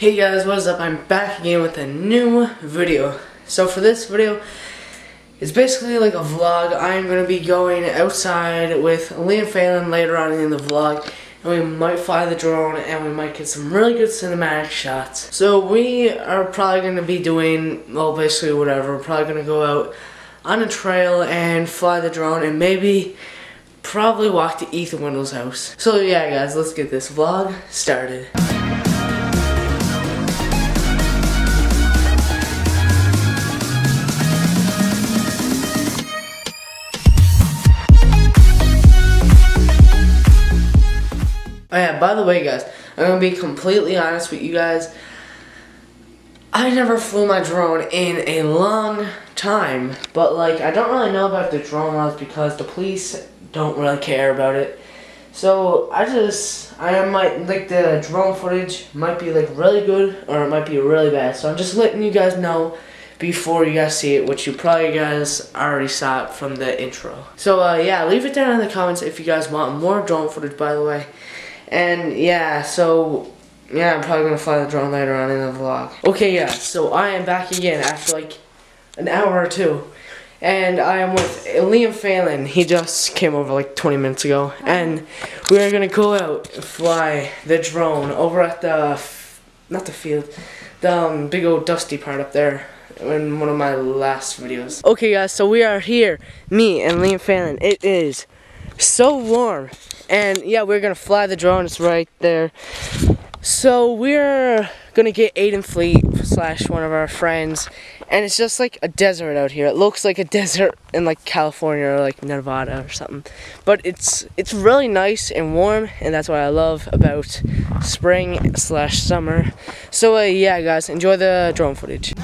Hey guys, what is up? I'm back again with a new video. So for this video, it's basically like a vlog. I'm going to be going outside with Liam Phelan later on in the vlog, and we might fly the drone and we might get some really good cinematic shots. So we are probably going to be doing, well, basically whatever. We're probably going to go out on a trail and fly the drone and maybe probably walk to Ethan Wendell's house. So yeah guys, let's get this vlog started. Oh yeah, by the way guys, I'm going to be completely honest with you guys. I never flew my drone in a long time. But like, I don't really know about the drone laws because the police don't really care about it. So I might, like, the drone footage might be like really good or it might be really bad. So I'm just letting you guys know before you guys see it, which you probably guys already saw it from the intro. So yeah, leave it down in the comments if you guys want more drone footage, by the way. And yeah, so yeah, I'm probably gonna fly the drone later on in the vlog. Okay, yeah, so I am back again after like an hour or two, and I am with Liam Phelan. He just came over like 20 minutes ago, and we are gonna go out and fly the drone over at the big old dusty part up there in one of my last videos. Okay, guys, so we are here, me and Liam Phelan. It is so warm. And yeah, we're gonna fly the drone, it's right there. So we're gonna get Aiden Fleet / one of our friends, and it's just like a desert out here. It looks like a desert in like California or like Nevada or something. But it's really nice and warm, and that's what I love about spring / summer. So yeah guys, enjoy the drone footage.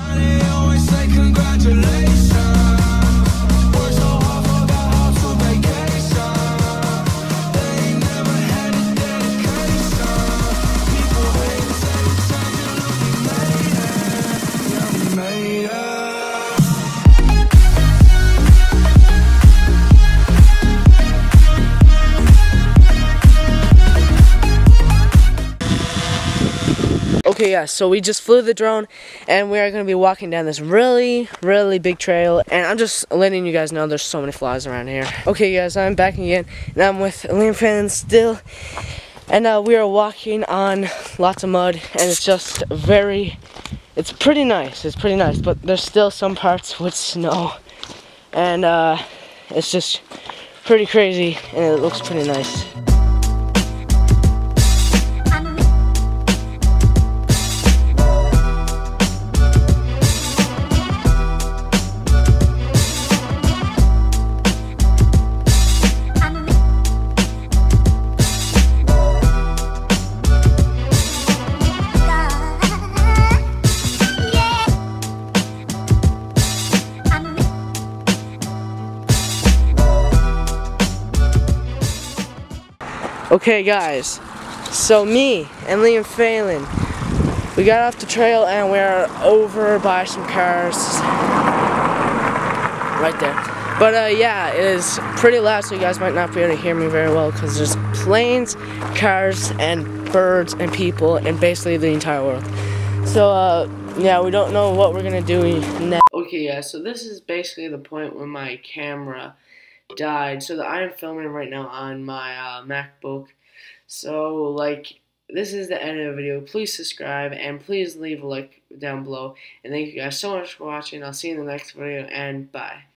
Okay, yeah, so we just flew the drone, and we are going to be walking down this really, really big trail, and I'm just letting you guys know there's so many flies around here. Okay, guys, I'm back again, and I'm with Liam Phelan still, and we are walking on lots of mud, and it's just it's pretty nice, but there's still some parts with snow, and it's just pretty crazy, and it looks pretty nice. Okay guys, so me and Liam Phelan, we got off the trail and we're over by some cars right there. But yeah, it is pretty loud, so you guys might not be able to hear me very well because there's planes, cars, and birds, and people, and basically the entire world. So yeah, we don't know what we're gonna do next. Okay guys, so this is basically the point where my camera died, so that I am filming right now on my MacBook. So like, this is the end of the video. Please subscribe and please leave a like down below, and thank you guys so much for watching. I'll see you in the next video, and bye.